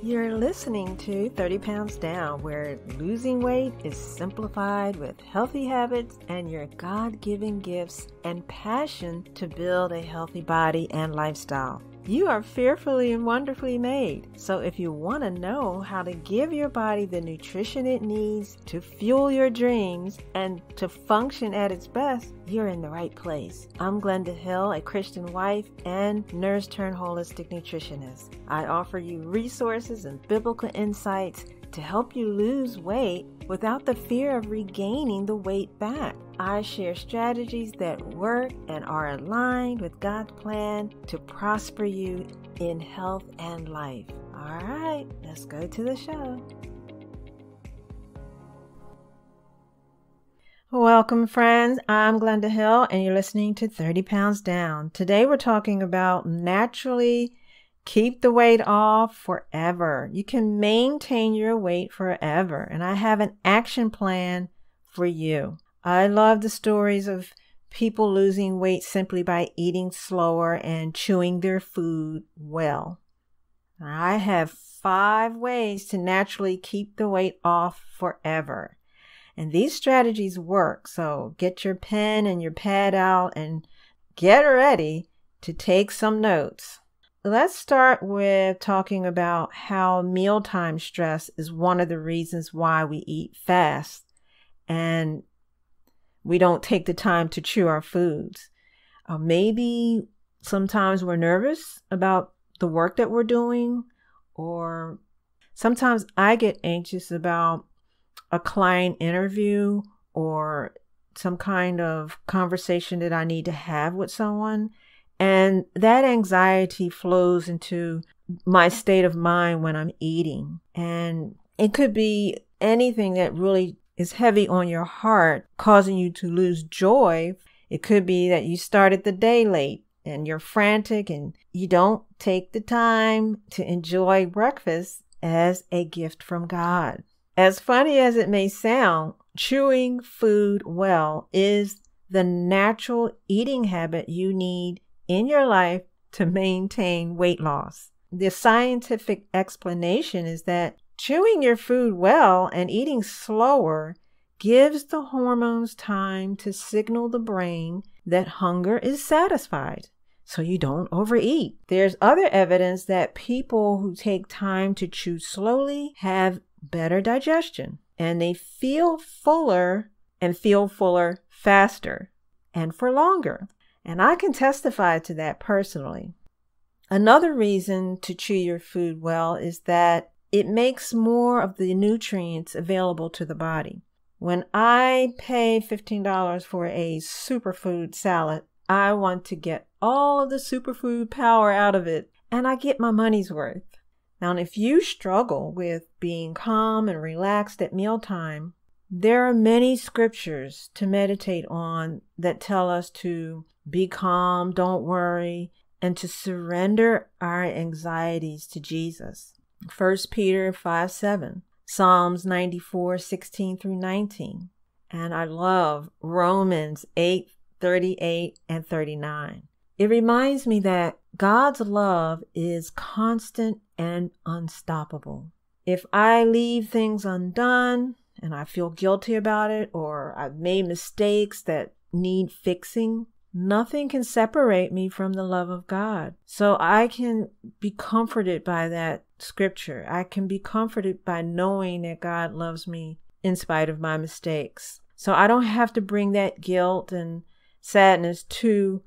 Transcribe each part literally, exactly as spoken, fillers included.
You're listening to thirty pounds down, where losing weight is simplified with healthy habits and your God-given gifts and passion to build a healthy body and lifestyle. You are fearfully and wonderfully made. So if you want to know how to give your body the nutrition it needs to fuel your dreams and to function at its best, you're in the right place. I'm Glenda Hill, a Christian wife and nurse-turned-holistic nutritionist. I offer you resources and biblical insights to help you lose weight without the fear of regaining the weight back. I share strategies that work and are aligned with God's plan to prosper you in health and life. All right, let's go to the show. Welcome, friends. I'm Glenda Hill, and you're listening to thirty pounds down. Today, we're talking about naturally keep the weight off forever. You can maintain your weight forever, and I have an action plan for you. I love the stories of people losing weight simply by eating slower and chewing their food well. I have five ways to naturally keep the weight off forever. And these strategies work, so get your pen and your pad out and get ready to take some notes. Let's start with talking about how mealtime stress is one of the reasons why we eat fast and we don't take the time to chew our foods. Uh, maybe sometimes we're nervous about the work that we're doing, or sometimes I get anxious about a client interview or some kind of conversation that I need to have with someone. And that anxiety flows into my state of mind when I'm eating. And it could be anything that really is heavy on your heart, causing you to lose joy. It could be that you started the day late and you're frantic and you don't take the time to enjoy breakfast as a gift from God. As funny as it may sound, chewing food well is the natural eating habit you need in your life to maintain weight loss. The scientific explanation is that chewing your food well and eating slower gives the hormones time to signal the brain that hunger is satisfied, so you don't overeat. There's other evidence that people who take time to chew slowly have better digestion, and they feel fuller and feel fuller faster and for longer. And I can testify to that personally. Another reason to chew your food well is that it makes more of the nutrients available to the body. When I pay fifteen dollars for a superfood salad, I want to get all of the superfood power out of it, and I get my money's worth. Now, if you struggle with being calm and relaxed at mealtime, there are many scriptures to meditate on that tell us to be calm, don't worry, and to surrender our anxieties to Jesus. First Peter five seven, Psalms ninety-four sixteen through nineteen, and I love Romans eight thirty-eight and thirty-nine. It reminds me that God's love is constant and unstoppable. If I leave things undone and I feel guilty about it, or I've made mistakes that need fixing, nothing can separate me from the love of God. So I can be comforted by that scripture. I can be comforted by knowing that God loves me in spite of my mistakes. So I don't have to bring that guilt and sadness to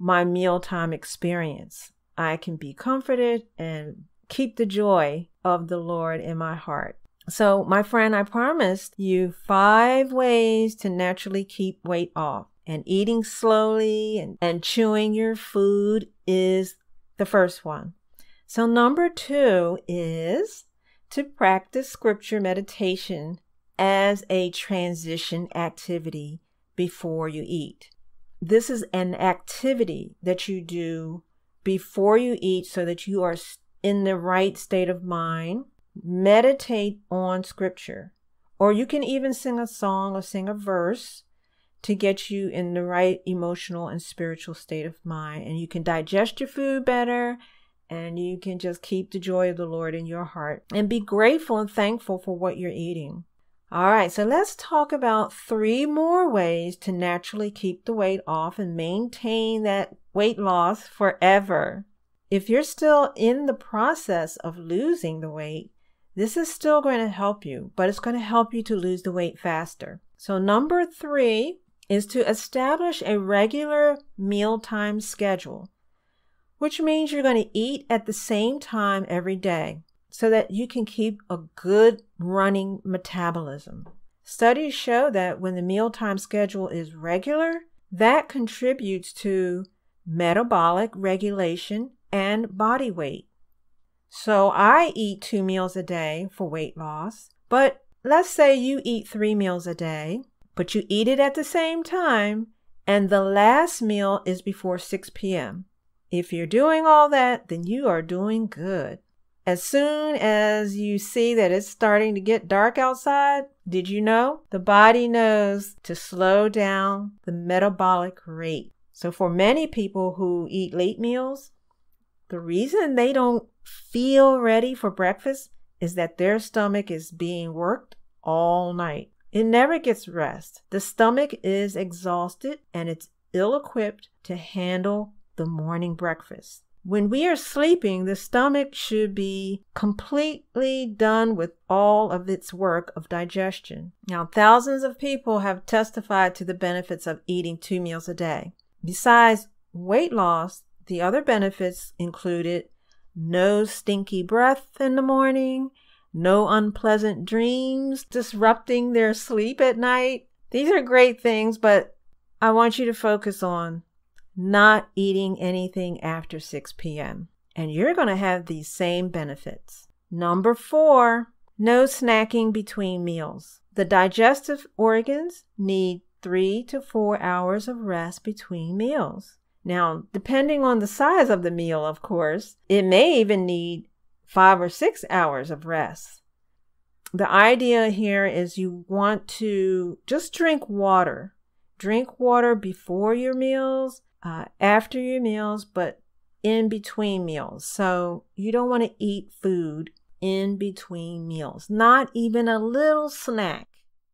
my mealtime experience. I can be comforted and keep the joy of the Lord in my heart. So, my friend, I promised you five ways to naturally keep weight off. And eating slowly and, and chewing your food is the first one. So number two is to practice scripture meditation as a transition activity before you eat. This is an activity that you do before you eat so that you are in the right state of mind. Meditate on scripture, or you can even sing a song or sing a verse to get you in the right emotional and spiritual state of mind. And you can digest your food better and you can just keep the joy of the Lord in your heart and be grateful and thankful for what you're eating. All right, so let's talk about three more ways to naturally keep the weight off and maintain that weight loss forever. If you're still in the process of losing the weight, this is still going to help you, but it's going to help you to lose the weight faster. So number three is to establish a regular mealtime schedule, which means you're going to eat at the same time every day, so that you can keep a good running metabolism. Studies show that when the mealtime schedule is regular, that contributes to metabolic regulation and body weight. So I eat two meals a day for weight loss, but let's say you eat three meals a day, but you eat it at the same time, and the last meal is before six p m If you're doing all that, then you are doing good. As soon as you see that it's starting to get dark outside, did you know? The body knows to slow down the metabolic rate. So for many people who eat late meals, the reason they don't feel ready for breakfast is that their stomach is being worked all night. It never gets rest. The stomach is exhausted and it's ill-equipped to handle the morning breakfast. When we are sleeping, the stomach should be completely done with all of its work of digestion. Now, thousands of people have testified to the benefits of eating two meals a day. Besides weight loss, the other benefits included no stinky breath in the morning, no unpleasant dreams disrupting their sleep at night. These are great things, but I want you to focus on not eating anything after six p m and you're going to have these same benefits. Number four, no snacking between meals. The digestive organs need three to four hours of rest between meals. Now, depending on the size of the meal, of course, it may even need five or six hours of rest. The idea here is you want to just drink water. Drink water before your meals, Uh, after your meals, but in between meals. So you don't want to eat food in between meals, not even a little snack.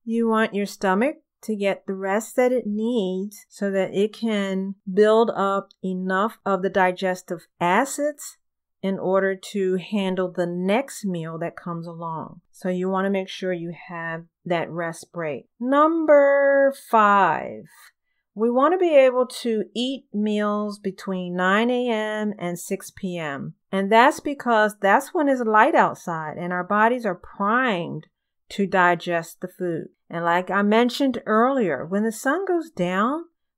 You want your stomach to get the rest that it needs so that it can build up enough of the digestive acids in order to handle the next meal that comes along. So you want to make sure you have that rest break. Number five. We want to be able to eat meals between nine a m and six p m And that's because that's when it's light outside and our bodies are primed to digest the food. And like I mentioned earlier, when the sun goes down,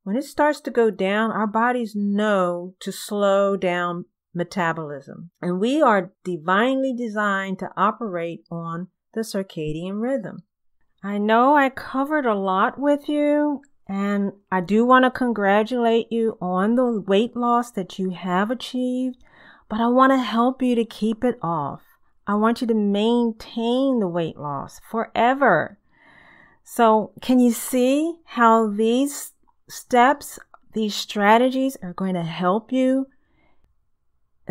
when it starts to go down, our bodies know to slow down metabolism. And we are divinely designed to operate on the circadian rhythm. I know I covered a lot with you. And I do want to congratulate you on the weight loss that you have achieved, but I want to help you to keep it off. I want you to maintain the weight loss forever. So can you see how these steps, these strategies are going to help you?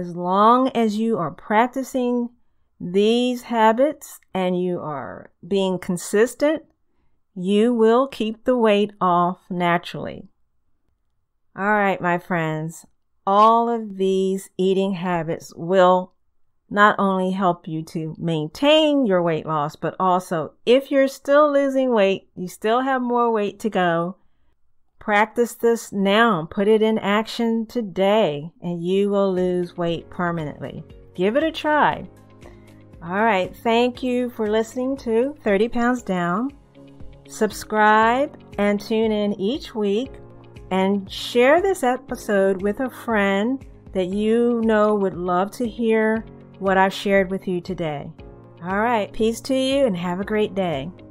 As long as you are practicing these habits and you are being consistent, you will keep the weight off naturally. All right, my friends, all of these eating habits will not only help you to maintain your weight loss, but also if you're still losing weight, you still have more weight to go. Practice this now, put it in action today, and you will lose weight permanently. Give it a try. All right, thank you for listening to thirty pounds down. Subscribe and tune in each week and share this episode with a friend that you know would love to hear what I've shared with you today. All right, peace to you and have a great day.